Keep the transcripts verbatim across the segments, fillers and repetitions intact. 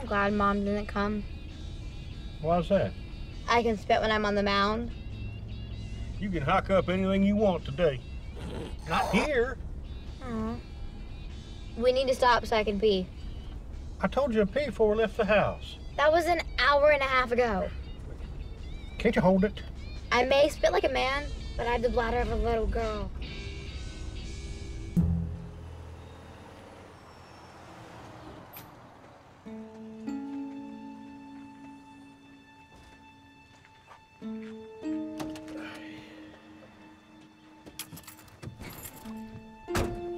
I'm glad Mom didn't come. Why is that? I can spit when I'm on the mound. You can hike up anything you want today. Not here. Aww. We need to stop so I can pee. I told you to pee before we left the house. That was an hour and a half ago. Can't you hold it? I may spit like a man, but I have the bladder of a little girl.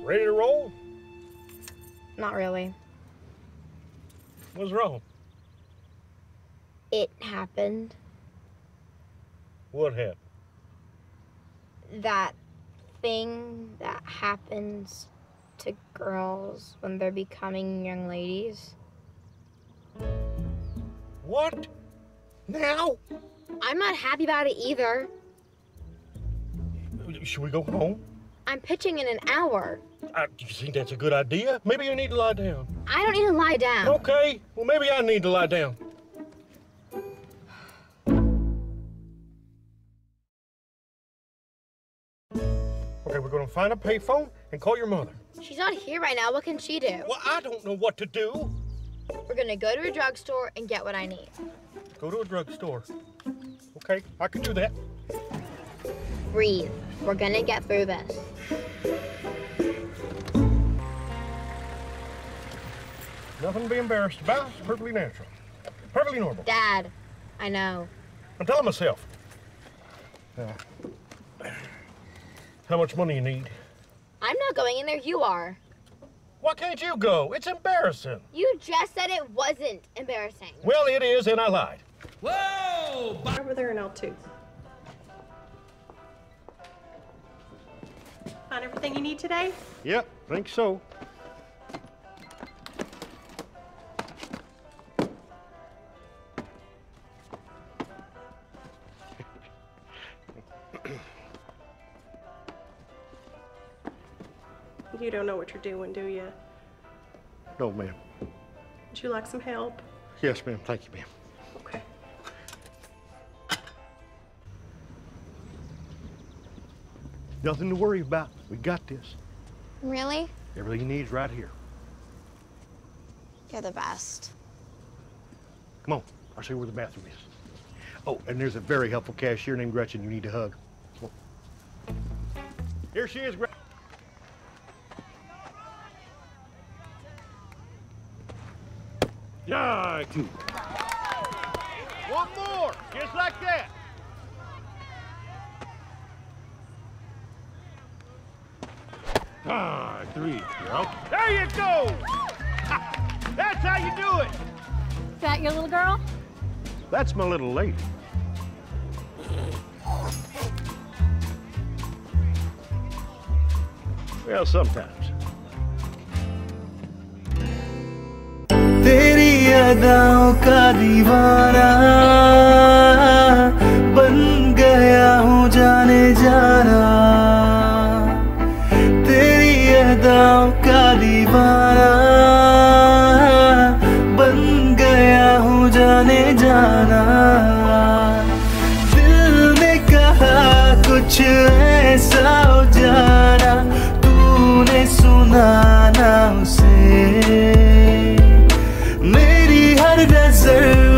Ready to roll? Not really. What's wrong? It happened. What happened? That thing that happens to girls when they're becoming young ladies. What? Now? I'm not happy about it either. Should we go home? I'm pitching in an hour. I, do you think that's a good idea? Maybe you need to lie down. I don't need to lie down. Okay. Well, maybe I need to lie down. Okay, we're going to find a payphone and call your mother. She's not here right now. What can she do? Well, I don't know what to do. We're going to go to a drugstore and get what I need. Go to a drugstore. Okay, I can do that. Breathe. We're going to get through this. Nothing to be embarrassed about. It's perfectly natural. Perfectly normal. Dad, I know. I'm telling myself. Uh, how much money you need? I'm not going in there. You are. Why can't you go? It's embarrassing. You just said it wasn't embarrassing. Well, it is, and I lied. Whoa! Over there in L two. Found everything you need today? Yep, I think so. You don't know what you're doing, do you? No, ma'am. Would you like some help? Yes, ma'am. Thank you, ma'am. Okay. Nothing to worry about. We got this. Really? Everything you need is right here. You're the best. Come on. I'll show you where the bathroom is. Oh, and there's a very helpful cashier named Gretchen you need to hug. Come on. Here she is, Gretchen. Yeah, two. One more. Just like that. Ah, three. Yep. There you go! That's how you do it! Is that your little girl? That's my little lady. Well, sometimes. तेरी अदाओं का दीवाना बन गया हूँ जाने जाना का दीवाना बन गया हूँ जाने जाना दिल ने कहा कुछ ऐसा हो जाना तूने सुनाना उसे मेरी हर नजर